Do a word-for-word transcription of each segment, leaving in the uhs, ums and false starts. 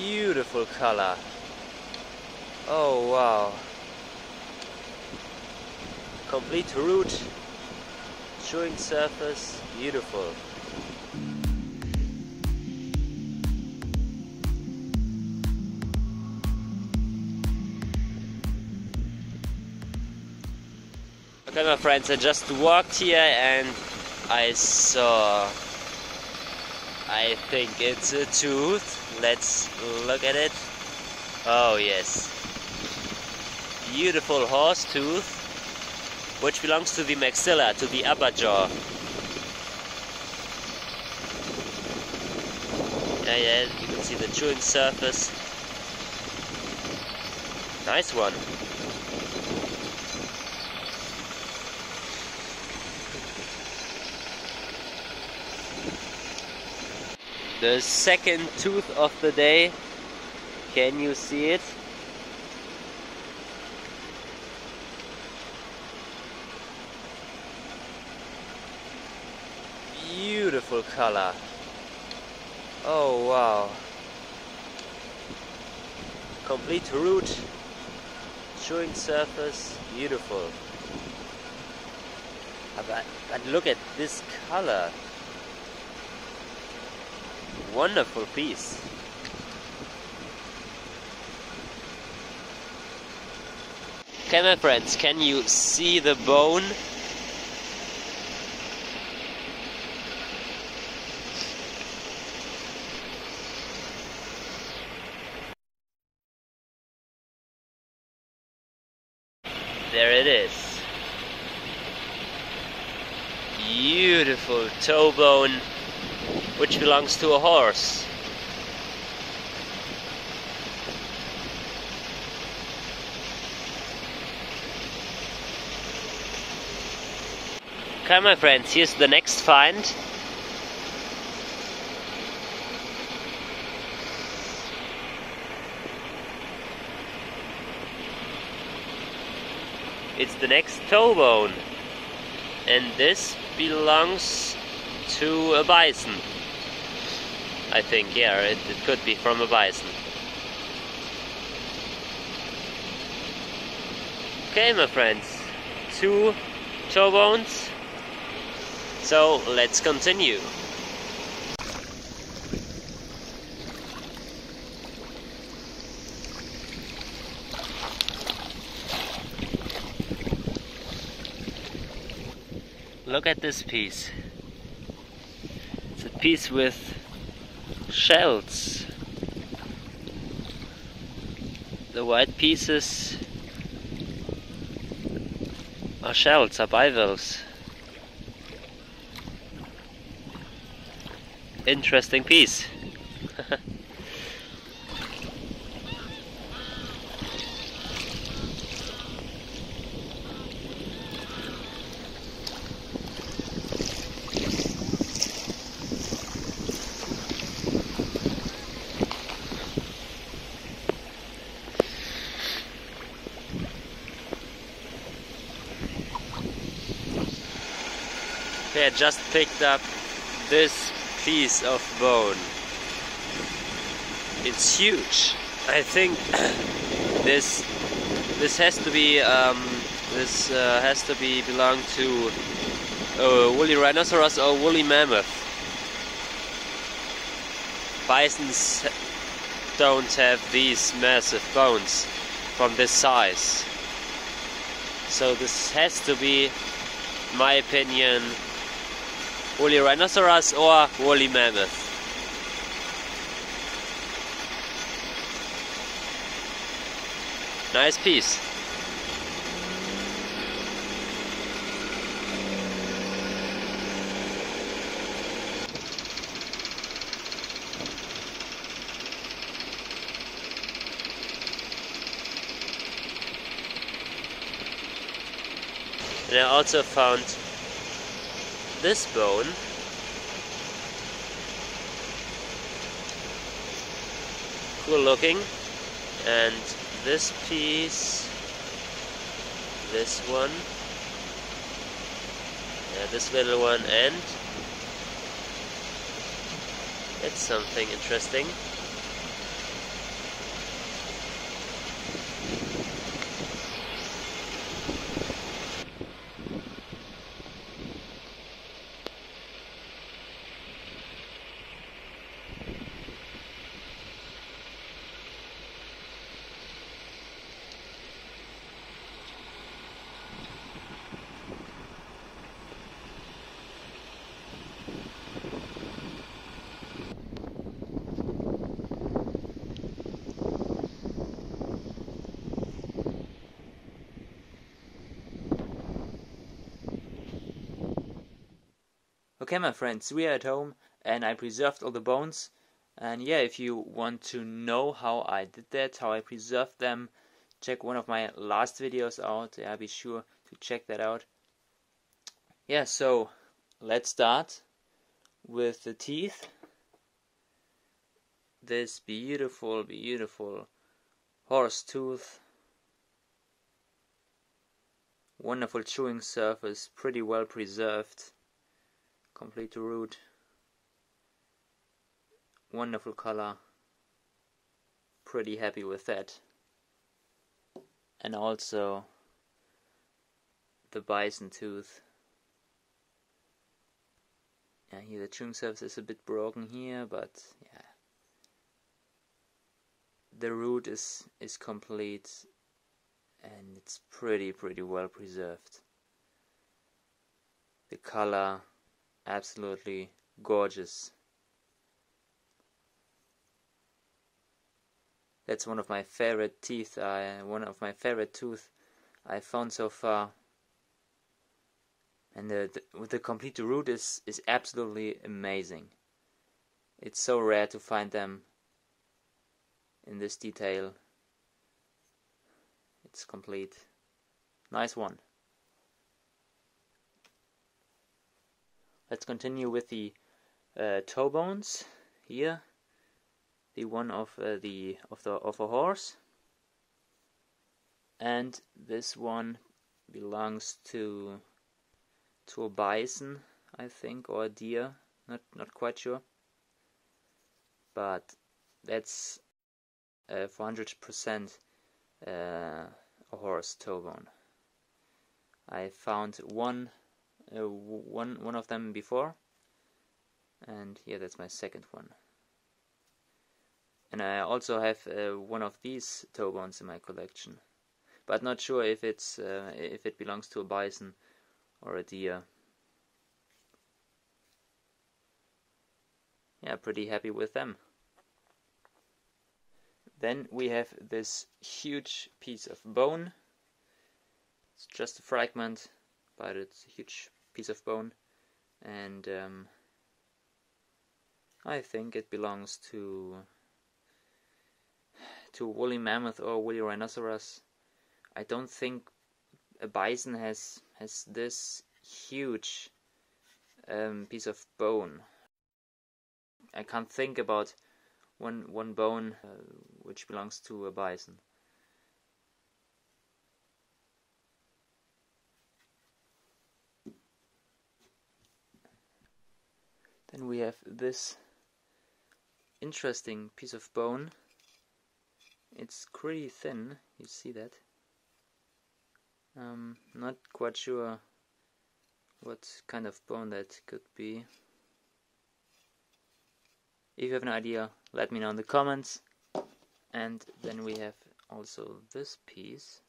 beautiful color. Oh wow. Complete root, showing surface, beautiful. Okay my friends, I just walked here and I saw, I think it's a tooth. Let's look at it. Oh yes, beautiful horse tooth, which belongs to the maxilla, to the upper jaw. Yeah, yeah, you can see the chewing surface. Nice one. The second tooth of the day. Can you see it? Beautiful color. Oh wow. Complete root, showing surface, beautiful. But, but look at this color. Wonderful piece. Okay my friends, can you see the bone? There it is. Beautiful toe bone, which belongs to a horse. Okay my friends, here's the next find. It's the next toe bone, and this belongs to a bison, I think. Yeah, it, it could be from a bison. Okay my friends, two toe bones, so let's continue. Look at this piece. It's a piece with shells. The white pieces are shells, are bivalves. Interesting piece. I just picked up this piece of bone. It's huge. I think this this has to be um, this uh, has to be belong to a woolly rhinoceros or woolly mammoth. Bisons don't have these massive bones from this size, so this has to be, in my opinion, woolly rhinoceros or woolly mammoth. Nice piece. And I also found this bone. Cool looking. And this piece, this one, yeah, this little one, and it's something interesting. Okay, my friends, we are at home and I preserved all the bones. And yeah, if you want to know how I did that, how I preserved them, check one of my last videos out. Yeah, be sure to check that out. Yeah, so let's start with the teeth. This beautiful, beautiful horse tooth. Wonderful chewing surface, pretty well preserved. Complete root. Wonderful color. Pretty happy with that. And also the bison tooth. Yeah, here the chewing surface is a bit broken here, but yeah. The root is, is complete and it's pretty, pretty well preserved. The color, absolutely gorgeous. That's one of my favorite teeth, I, one of my favorite tooth I found so far. And the, the, the complete root is, is absolutely amazing. It's so rare to find them in this detail. It's complete. Nice one. Let's continue with the uh, toe bones here. The one of uh, the of the of a horse, and this one belongs to to a bison, I think, or a deer. Not not quite sure. But that's uh, four hundred percent uh, a horse toe bone. I found one. Uh, one one of them before, and yeah, that's my second one. And I also have uh, one of these toe bones in my collection, but not sure if it's uh, if it belongs to a bison or a deer. Yeah, pretty happy with them. Then we have this huge piece of bone. It's just a fragment, but it's a huge piece of bone, and um, I think it belongs to to woolly mammoth or woolly rhinoceros. I don't think a bison has has this huge um, piece of bone. I can't think about one one bone uh, which belongs to a bison. Then we have this interesting piece of bone. It's pretty thin, you see that. Um, not quite sure what kind of bone that could be. If you have an idea, let me know in the comments. And then we have also this piece.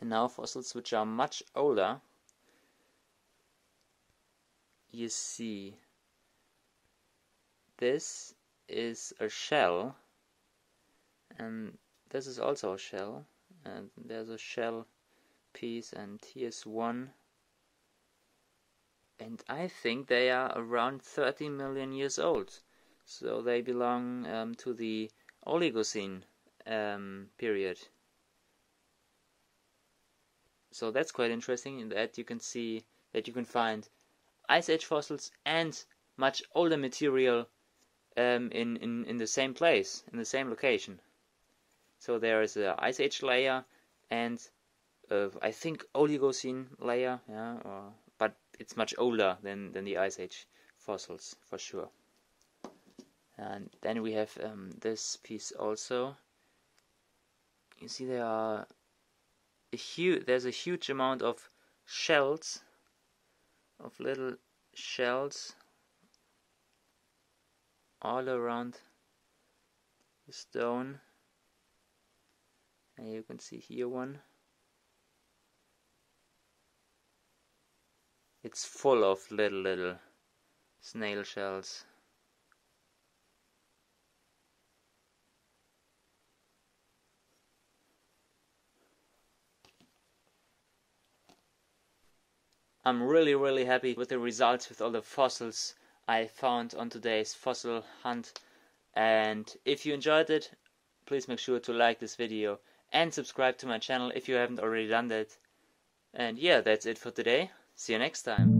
And now fossils which are much older, you see this is a shell, and this is also a shell, and there's a shell piece, and here's one, and I think they are around thirty million years old, so they belong um, to the Oligocene um, period. So that's quite interesting in that you can see that you can find Ice Age fossils and much older material um, in, in, in the same place, in the same location. So there is a Ice Age layer and uh, I think Oligocene layer, yeah, or, but it's much older than, than the Ice Age fossils for sure. And then we have um, this piece also. You see there are A huge, there's a huge amount of shells, of little shells all around the stone, and you can see here one, It's full of little little snail shells. I'm really really happy with the results, with all the fossils I found on today's fossil hunt, and if you enjoyed it, please make sure to like this video and subscribe to my channel if you haven't already done that. And yeah, that's it for today. See you next time.